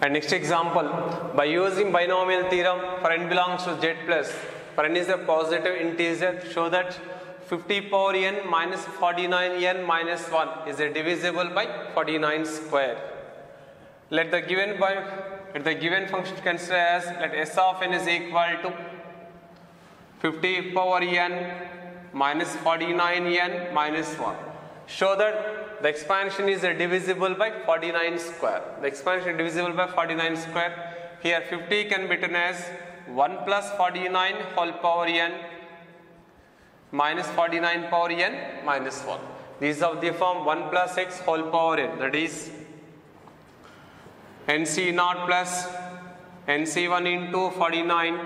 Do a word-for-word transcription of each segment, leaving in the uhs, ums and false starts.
And next example, by using binomial theorem, for n belongs to z plus, for n is a positive integer, show that fifty power n minus forty-nine n minus one is a divisible by forty-nine square. Let the given by let the given function consider as, let s of n is equal to fifty power n minus forty-nine n minus one. Show that the expansion is divisible by forty-nine square. The expansion is divisible by forty-nine square. Here fifty can be written as one plus forty-nine whole power n minus forty-nine power n minus one. These are of the form one plus x whole power n, that is n c naught plus n c one into forty-nine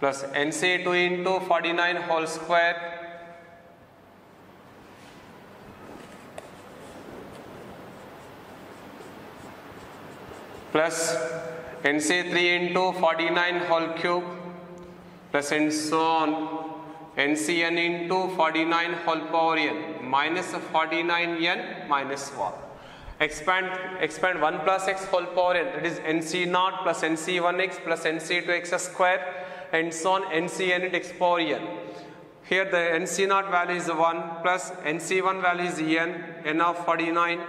plus n c two into forty-nine whole square plus n c three into forty-nine whole cube plus and so on, n c n into forty-nine whole power n minus forty-nine n minus one. Expand expand one plus x whole power n, that is n c naught plus n c one x plus n c two x square, and so on, n c n into x power n. Here the n c naught value is one plus n c one value is n, n of forty-nine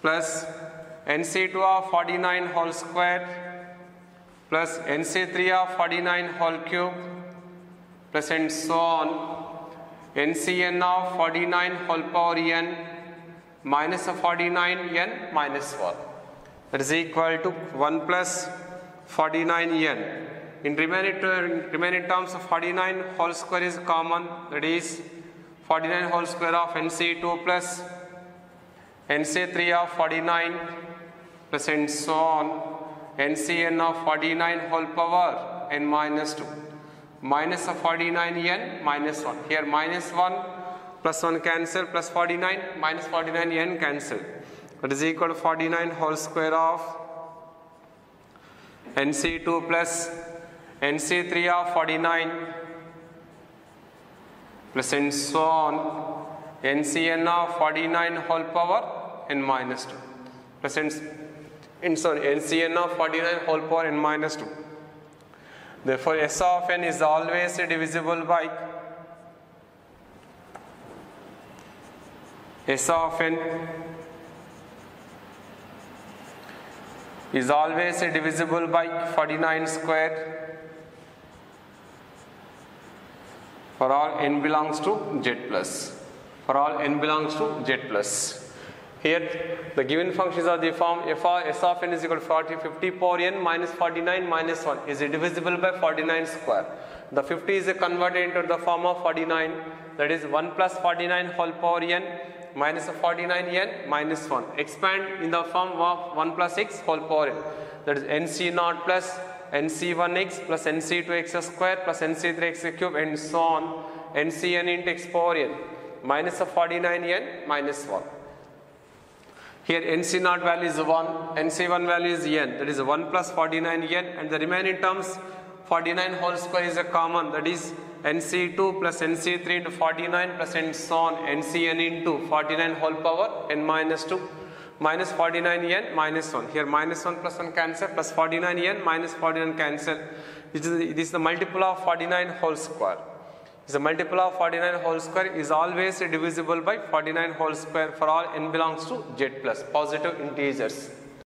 plus n c two of forty-nine whole square plus n c three of forty-nine whole cube plus and so on, n c n of forty-nine whole power n minus forty-nine n minus one, that is equal to one plus forty-nine n. In remaining, remaining terms of forty-nine whole square is common, that is forty-nine whole square of n c two plus n c three of forty-nine plus and so on, n c n of forty-nine whole power n minus two minus of forty-nine n minus one. Here minus one plus one cancel, plus forty-nine minus forty-nine n cancel, that is equal to forty-nine whole square of n c two plus n c three of forty-nine plus and so on, n c n of forty-nine whole power n minus two plus and And so n c n of forty-nine whole power n minus two. Therefore, s of n is always divisible by s of n is always divisible by forty-nine square for all n belongs to z plus. For all n belongs to z plus. Here the given functions are the form f of s of n is equal to forty, fifty power n minus forty-nine minus one is divisible by forty-nine square. The fifty is converted into the form of forty-nine, that is one plus forty-nine whole power n minus forty-nine n minus one. Expand in the form of one plus x whole power n, that is n c naught plus n c one x plus n c two x square plus n c three x cube and so on, n c n into x power n minus of forty-nine n minus one. Here n c naught value is one, n c one value is n, that is one plus forty-nine n, and the remaining terms forty-nine whole square is a common, that is n c two plus n c three into forty-nine plus and so on, n c n into forty-nine whole power n minus two minus forty-nine n minus one. Here minus one plus one cancel, plus forty-nine n minus forty-nine cancel. This is, this is the multiple of forty-nine whole square. The multiple of forty-nine whole square is always divisible by forty-nine whole square for all n belongs to z plus, positive integers.